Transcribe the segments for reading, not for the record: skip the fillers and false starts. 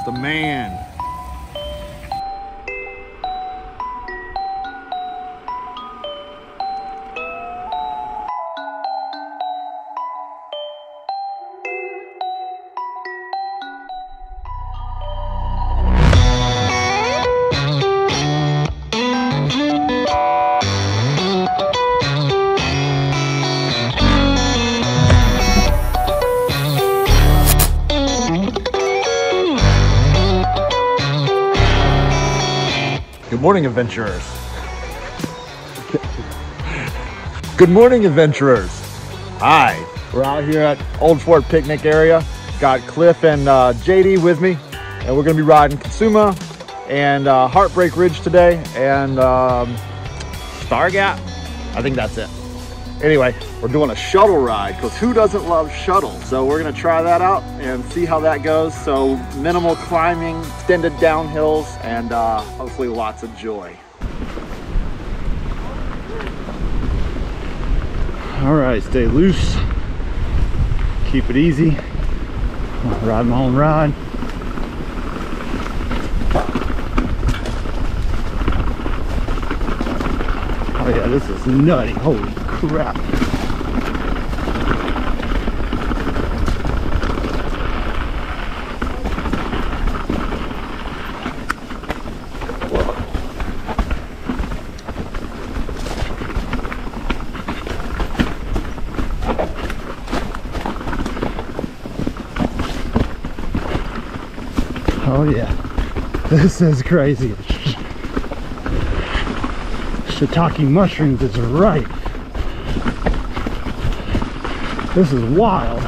Summers, the man. Good morning, adventurers. Good morning, adventurers. Hi, we're out here at Old Fort Picnic Area. Got Cliff and JD with me, and we're gonna be riding Kitsuma and Heartbreak Ridge today, and Star Gap. I think that's it. Anyway, we're doing a shuttle ride because who doesn't love shuttles? So we're gonna try that out and see how that goes. So minimal climbing, extended downhills, and hopefully lots of joy. All right, stay loose, keep it easy. Ride my own ride. Oh yeah, this is nutty, holy crap. Oh yeah, this is crazy. Shiitake mushrooms is ripe. This is wild.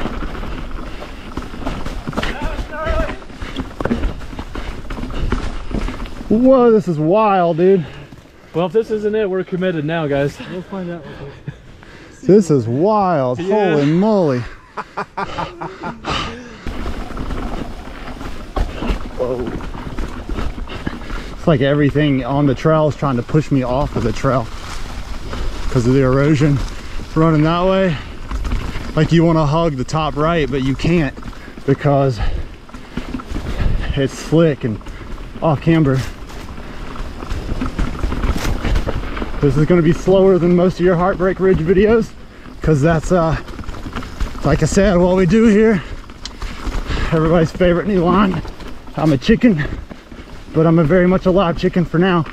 Whoa, this is wild, dude. Well, if this isn't it, we're committed now, guys. We'll find out real quick. This is wild. Yeah. Holy moly. Whoa. It's like everything on the trail is trying to push me off of the trail because of the erosion. Running that way, like you want to hug the top right, but you can't because it's slick and off camber. This is going to be slower than most of your Heartbreak Ridge videos because that's like I said, what we do here. Everybody's favorite new line. I'm a chicken, but I'm a very much alive chicken for now.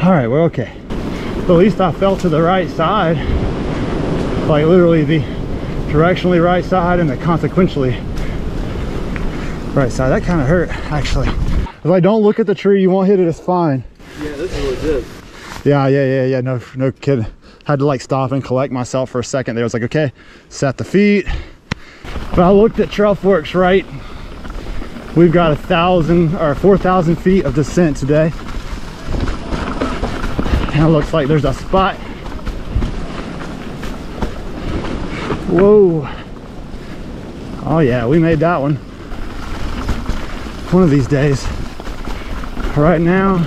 All right, we're okay. At least I fell to the right side, like literally the directionally right side and the consequentially right side. That kind of hurt, actually. If I don't look at the tree, you won't hit it. It's fine. Yeah, this is legit. Yeah. No kidding. Had to like stop and collect myself for a second. There was like, okay, set the feet. But I looked at Trail Forks, right? We've got 4,000 feet of descent today. It looks like there's a spot. Whoa. Oh yeah, we made that one. One of these days. Right now,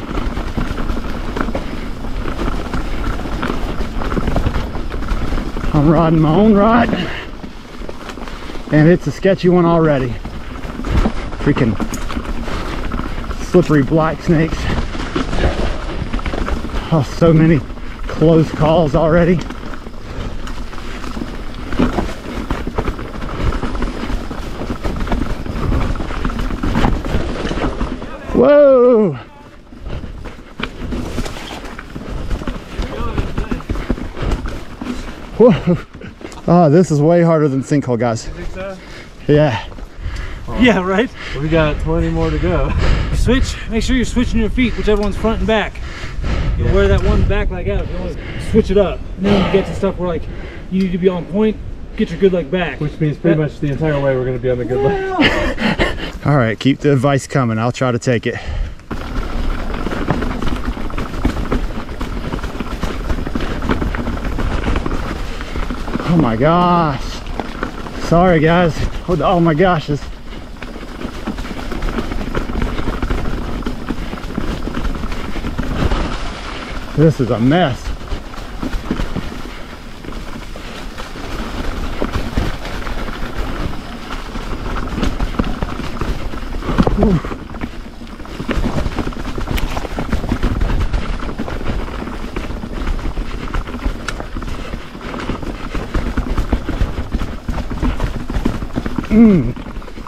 I'm riding my own ride. And it's a sketchy one already. Freaking slippery black snakes. Oh, so many close calls already. Whoa! Whoa! Oh, this is way harder than sinkhole, guys. You think so? Yeah. Yeah, right? We got 20 more to go. Switch. Make sure you're switching your feet, whichever one's front and back. You'll wear that one back leg out. You always switch it up. And then you get to stuff where like you need to be on point, get your good leg back. Which means pretty much the entire way we're going to be on the good leg. All right, keep the advice coming. I'll try to take it. Oh my gosh. Sorry guys. Oh my gosh. This is a mess. Oof.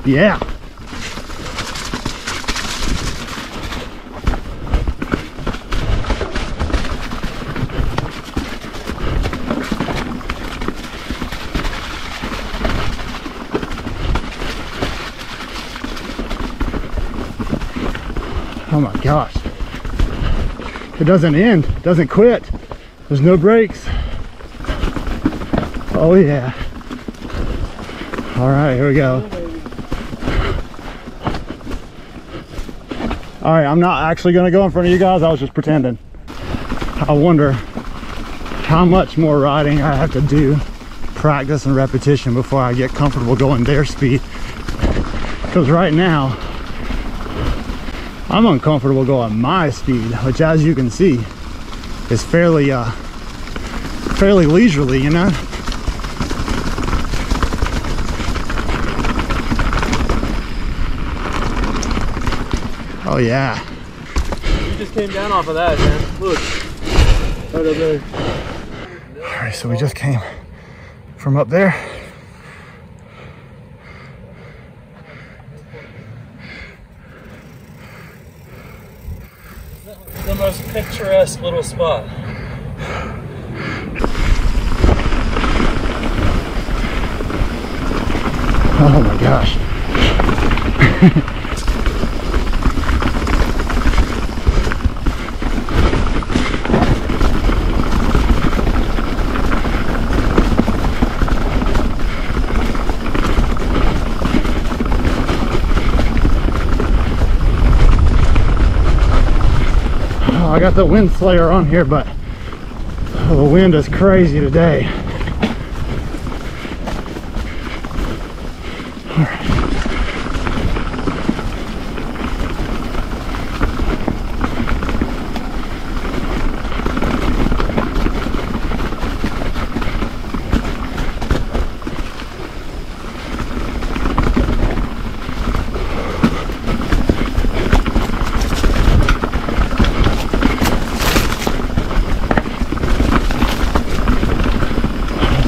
Yeah. Oh my gosh. It doesn't end, it doesn't quit. There's no brakes. Oh yeah. All right, here we go. All right, I'm not actually gonna go in front of you guys. I was just pretending. I wonder how much more riding I have to do, practice and repetition before I get comfortable going their speed. Because right now, I'm uncomfortable going my speed, which as you can see, is fairly leisurely, you know? Oh yeah. You just came down off of that, man. Look. Right up there. Alright, so we just came from up there. The most picturesque little spot. Oh my gosh. I got the wind slayer on here, but the wind is crazy today. All right.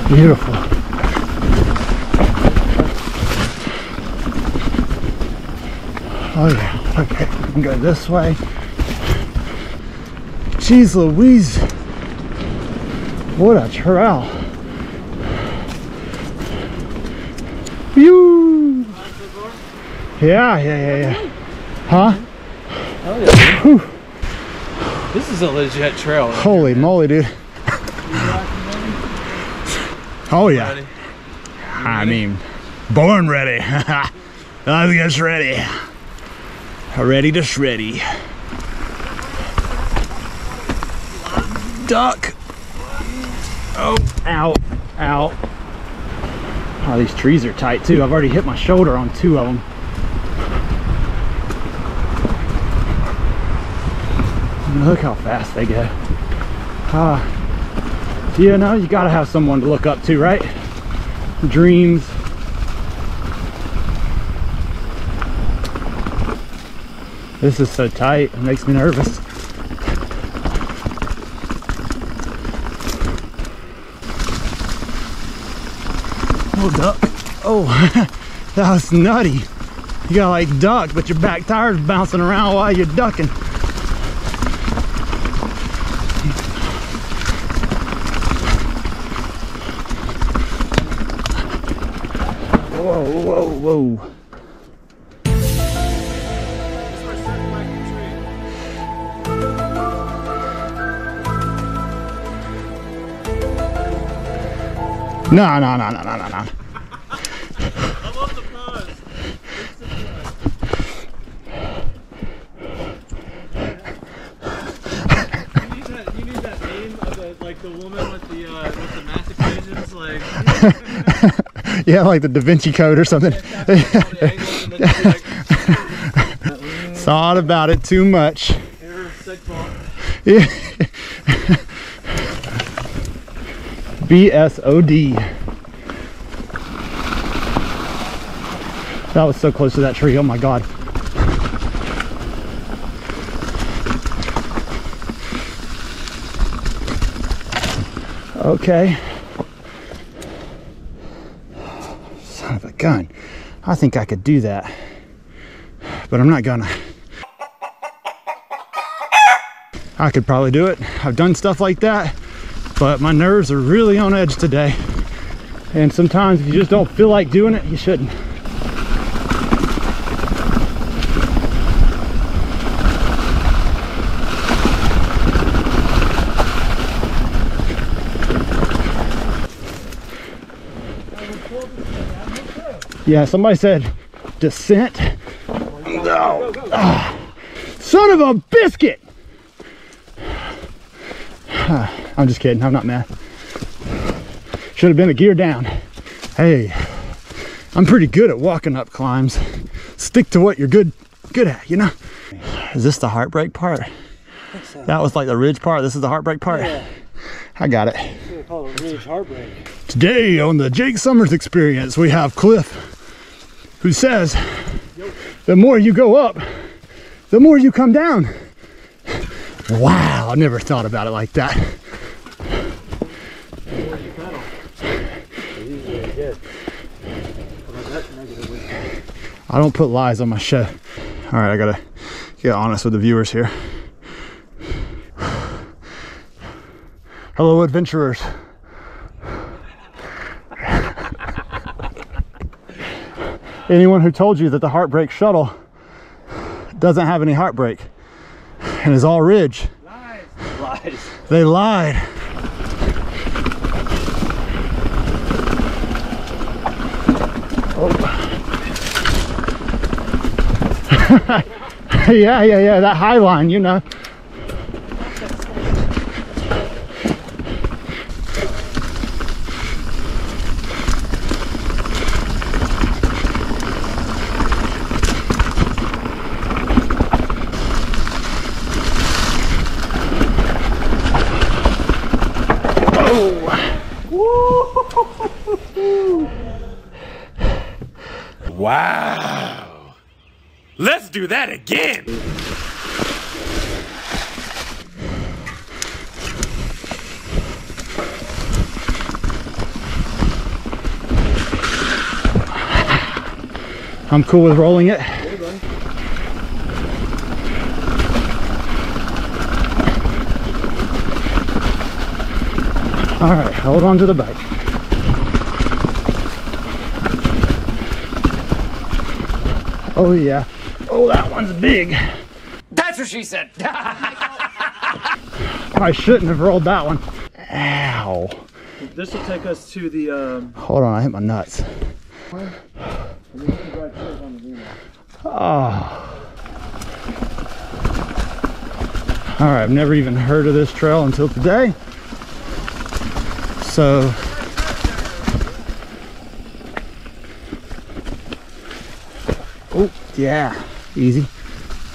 Beautiful. Oh yeah, okay, we can go this way. Jeez Louise, what a trail. Phew. Yeah. Huh? Hell yeah, dude. This is a legit trail. Right? Holy moly, dude. Oh yeah, I mean, born ready. I guess ready. Ready to shreddy. Duck. Oh, ow, ow. Oh, these trees are tight too. I've already hit my shoulder on two of them. Look how fast they go. You know, you gotta have someone to look up to, right? Dreams. This is so tight, it makes me nervous. Oh, duck. Oh, that was nutty. You gotta like duck, but your back tire's bouncing around while you're ducking. Whoa. No. I love the pause. woman with the math equations, like yeah, like the Da Vinci Code or something. Thought about it too much. Yeah. B.S.O.D. That was so close to that tree. Oh my God. Okay. Son of a gun. I think I could do that, but I'm not gonna. I could probably do it. I've done stuff like that, but my nerves are really on edge today. And sometimes if you just don't feel like doing it, you shouldn't. Yeah, somebody said descent. No. Oh, son of a biscuit! I'm just kidding. I'm not mad. Should have been a gear down. Hey, I'm pretty good at walking up climbs. Stick to what you're good at, you know? Is this the heartbreak part? I think so. That was like the ridge part. This is the heartbreak part? Yeah. I got it. They call it ridge heartbreak. Today on the Jake Summers Experience, we have Cliff, who says, the more you go up, the more you come down. Wow, I never thought about it like that. I don't put lies on my show. All right, I gotta get honest with the viewers here. Hello, adventurers. Anyone who told you that the Heartbreak Shuttle doesn't have any heartbreak and is all ridge. Lies. They lied. Oh. yeah, that high line, you know. Wow, let's do that again. I'm cool with rolling it. All right, hold on to the bike. Oh yeah. Oh, that one's big. That's what she said. I shouldn't have rolled that one. Ow. This will take us to the... Hold on, I hit my nuts. Oh. All right, I've never even heard of this trail until today. So... Oh, yeah, easy.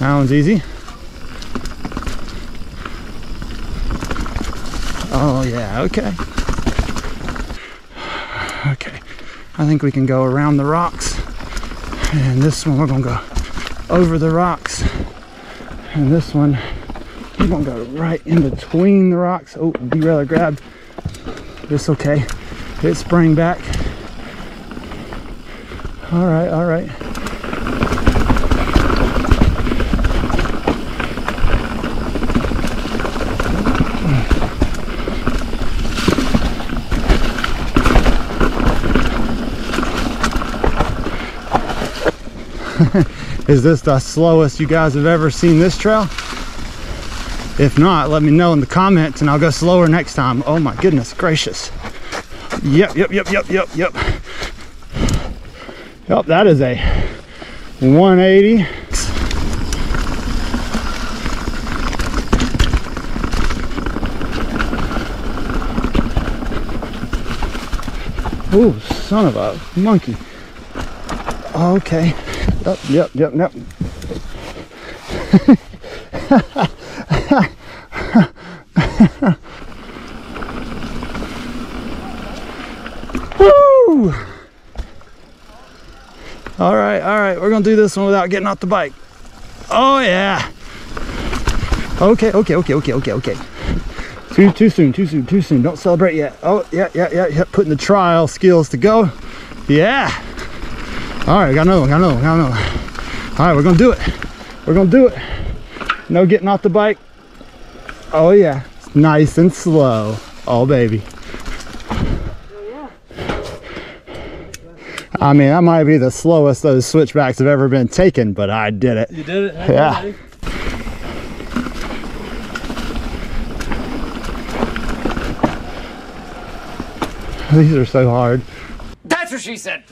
That one's easy. Oh, yeah, okay. Okay, I think we can go around the rocks. And this one, we're gonna go over the rocks. And this one, we're gonna go right in between the rocks. Oh, derailleur grab. It's okay. It sprang back. All right, all right. Is this the slowest you guys have ever seen this trail? If not, let me know in the comments and I'll go slower next time. Oh my goodness gracious. Yep, that is a 180. Oh, son of a monkey. Okay. Oh, yep. Woo! All right. We're gonna do this one without getting off the bike. Oh yeah. Okay. Too soon. Don't celebrate yet. Oh yeah. Putting the trial skills to go. Yeah. All right. Got another one. All right. We're gonna do it. No getting off the bike. Oh yeah, it's nice and slow. Oh baby. Oh, yeah. I mean, I might be the slowest those switchbacks have ever been taken, but I did it. You did it. Hey, yeah. Buddy. These are so hard. That's what she said.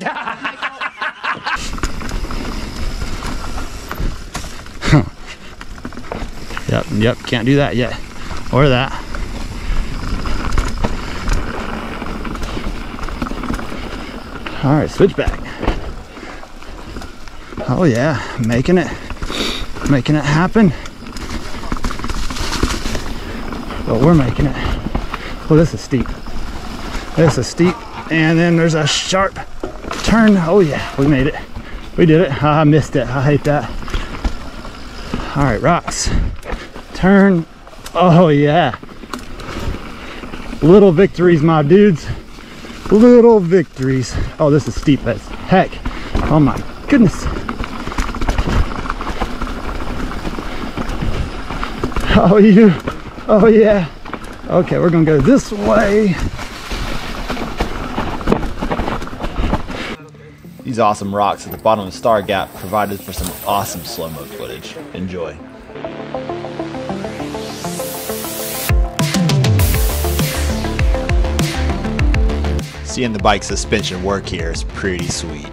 Yep, can't do that yet. Or that. Alright, switchback. Oh yeah, making it happen. But we're making it. Well, this is steep. And then there's a sharp turn. Oh yeah, we made it. We did it. I missed it. I hate that. Alright, rocks. Turn. Oh yeah, little victories, my dudes, little victories. Oh, this is steep as heck. Oh my goodness. Oh yeah. Okay, we're gonna go this way. These awesome rocks at the bottom of Star Gap provided for some awesome slow-mo footage. Enjoy. Seeing the bike suspension work here is pretty sweet.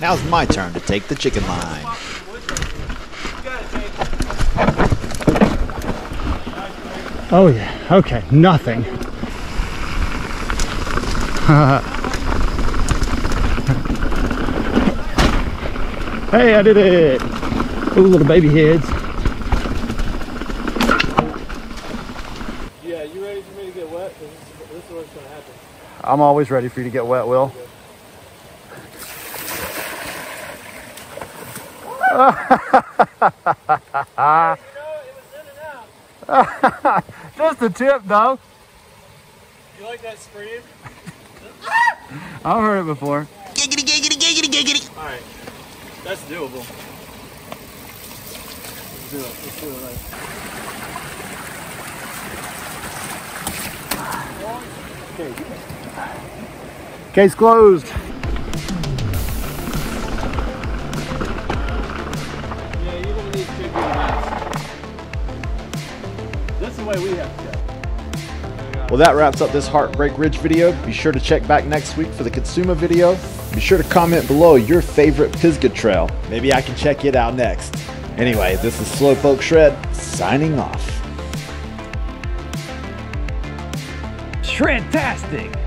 Now's my turn to take the chicken line. Oh yeah, okay, nothing. Hey, I did it! Ooh, little baby heads. Yeah, you ready for me to get wet? This is what's gonna happen. I'm always ready for you to get wet, Will. Okay. Just a tip, though. You like that scream? I've heard it before. Giggity, giggity, giggity, giggity. All right, that's doable. Let's do it. Right. Case closed. Well, that wraps up this Heartbreak Ridge video. Be sure to check back next week for the Kitsuma video. Be sure to comment below your favorite Pisgah trail. Maybe I can check it out next. Anyway, this is Slowpoke Shred signing off. Shredtastic!